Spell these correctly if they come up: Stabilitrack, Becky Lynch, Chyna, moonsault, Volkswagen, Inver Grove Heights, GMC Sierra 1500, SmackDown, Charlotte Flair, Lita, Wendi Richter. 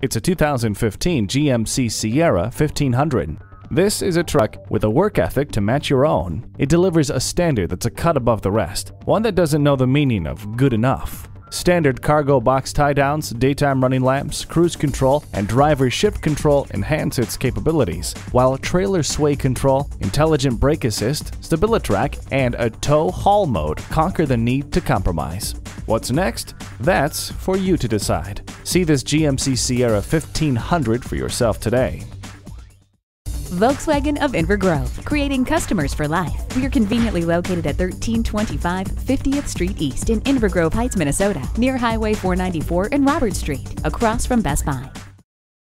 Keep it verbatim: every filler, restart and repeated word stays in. It's a two thousand fifteen G M C Sierra fifteen hundred. This is a truck with a work ethic to match your own. It delivers a standard that's a cut above the rest, one that doesn't know the meaning of good enough. Standard cargo box tie-downs, daytime running lamps, cruise control, and driver shift control enhance its capabilities, while trailer sway control, intelligent brake assist, Stabilitrack, and a tow-haul mode conquer the need to compromise. What's next? That's for you to decide. See this G M C Sierra fifteen hundred for yourself today. Volkswagen of Inver Grove, creating customers for life. We are conveniently located at thirteen twenty-five fiftieth Street East in Inver Grove Heights, Minnesota, near Highway four ninety-four and Robert Street, across from Best Buy.